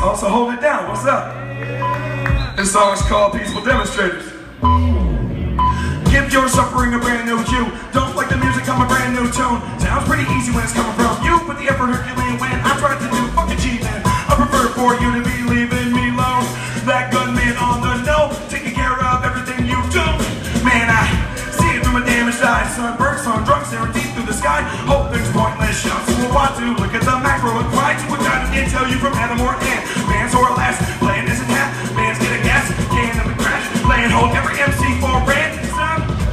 y'all, so hold it down. What's up? This song is called Peaceful Demonstrators. Give your suffering a brand new cue. Don't like the music, I'm a brand new tune. Sounds pretty easy when it's coming from you, but the effort Herculean when I tried to do fucking cheating. I prefer for you to be leaving me alone. That gunman on the know, taking care of everything you do. Man, I see it through my damaged eyes. Sunburst on drugs, staring deep through the sky. Hope there's pointless shots. Well, why do? Look at the macro and cry to a guy who can't tell you from Adam or Ant. Man's or less, playing isn't half. Man's get a gas, can and we crash. Laying hold every MC for rent.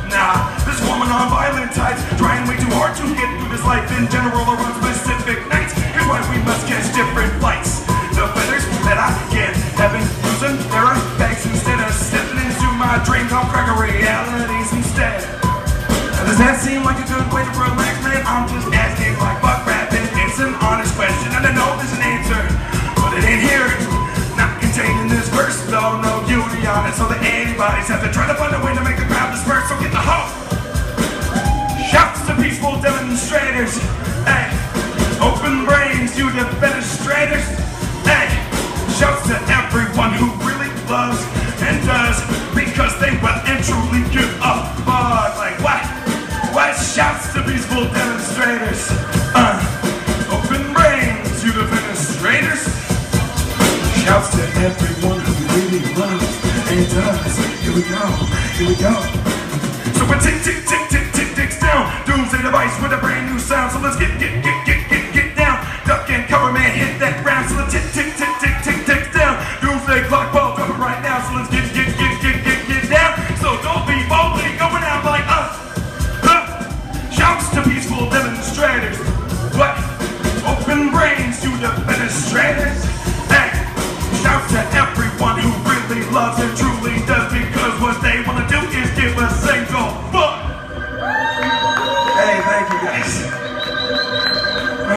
Nah, this woman on violent types, trying way too hard to get through this life in general or on specific nights. Here's why we must catch different flights. The feathers that I get, heaven losing their effects instead of stepping into my dream come cracker realities instead. Now, does that seem like a good way to relax, man? I'm just asking like buck rapping. It's an honest question, and I know there's an answer, but it ain't here. Not contained in this verse, though, no beauty on it, so the antibodies have to try to find a way to make the crowd disperse. So get the hope. Shouts to peaceful demonstrators. Hey, open brains, you defenestrators. Shouts to everyone who really loves and does, because they will and truly give a fuck. Like what? What? Shouts to peaceful demonstrators. Open brains, you defenestrators. Shouts to everyone who really loves and does. Here we go, here we go. So we're tick, tick, tick, tick, tick, ticks down. Doomsday device with a brand new sound. So let's get down. Duck and cover, man, hit that ground. So let's tick, tick, tick, tick, tick. Clock ball dropping right now, so let's get down. So don't be boldly going out like Shouts to peaceful demonstrators. What? Open brains, you defenestrators. Hey, shouts to everyone who really loves and truly does, because what they wanna do is give a single.